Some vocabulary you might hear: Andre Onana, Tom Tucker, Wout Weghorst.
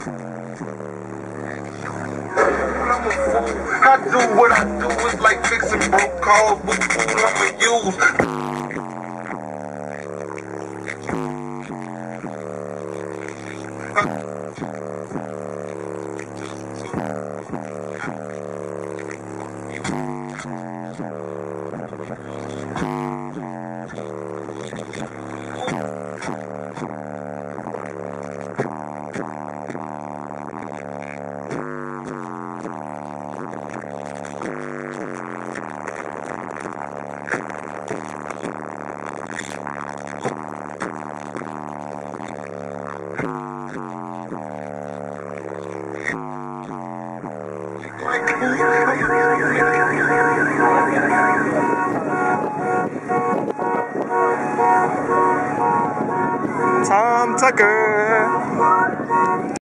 I do what I do, it's like fixing broke cars with food I'ma use. Tom Tucker.